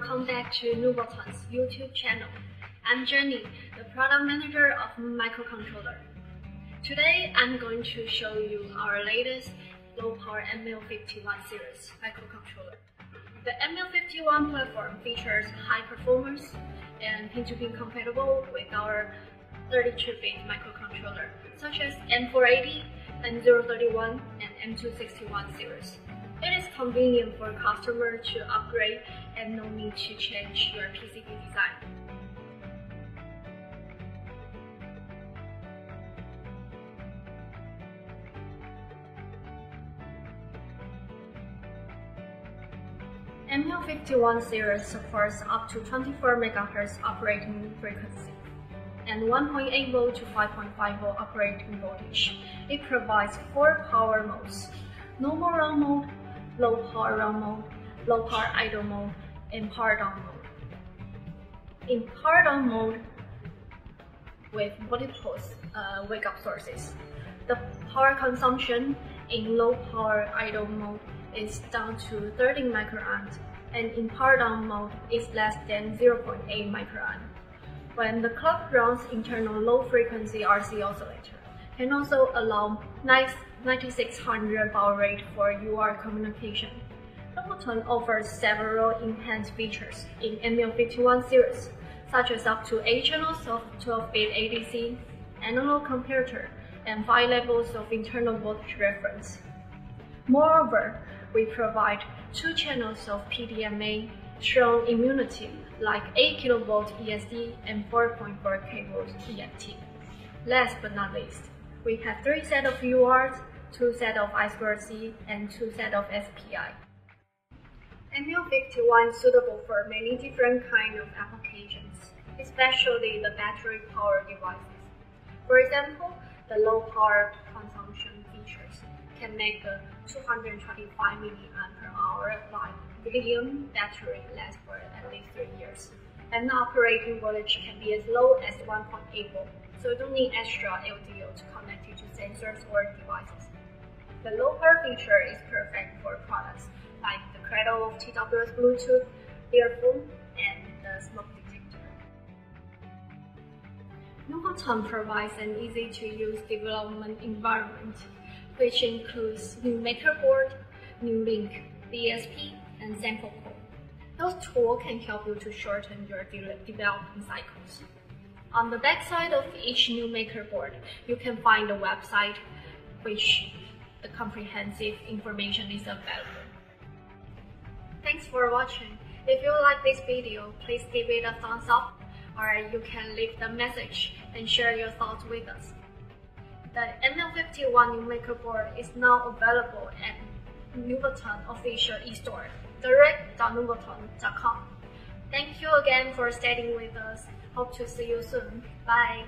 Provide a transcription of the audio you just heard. welcome back to Nuvoton's YouTube channel. I'm Jenny, the product manager of microcontroller. Today, I'm going to show you our latest low-power ML51 series microcontroller. The ML51 platform features high performance and pin-to-pin compatible with our 32-bit microcontroller, such as M480, M031, and M261 series. It is convenient for a customer to upgrade and no need to change your PCB design. ML51 series supports up to 24 MHz operating frequency and 1.8 volt to 5.5 volt operating voltage. It provides 4 power modes: normal round mode, low power round mode, low power idle mode, and power down mode. In power down mode, with multiple wake-up sources, the power consumption in low power idle mode is down to 30 microamps, and in power down mode is less than 0.8 microamp. When the clock runs, internal low frequency RC oscillator can also allow 9600 baud rate for UART communication. Nuvoton offers several enhanced features in ML51 series, such as up to 8 channels of 12-bit ADC, analog comparator, and 5 levels of internal voltage reference. Moreover, we provide 2 channels of PDMA, strong immunity like 8 kV ESD and 4.4 kV EFT. Last but not least, we have 3 sets of UART, 2 sets of I2C, and 2 sets of SPI. ML51 is suitable for many different kinds of applications, especially the battery power devices. For example, the low power consumption features can make the 225 mAh lithium battery last for at least 3 years, and the operating voltage can be as low as 1.8 volt, so you don't need extra LDO to connect it to sensors or devices. The low power feature is perfect for products like the cradle of TWS Bluetooth, earphone, and the smoke detector. Nuvoton provides an easy-to-use development environment, which includes new maker board, new link, DSP, and sample code. Those tools can help you to shorten your development cycles. On the backside of each new maker board, you can find a website which the comprehensive information is available. Thanks for watching. If you like this video, please give it a thumbs up, or you can leave the message and share your thoughts with us. The ML51 new maker board is now available at Nuvoton official e-store, direct.nuvoton.com. Thank you again for staying with us. Hope to see you soon. Bye.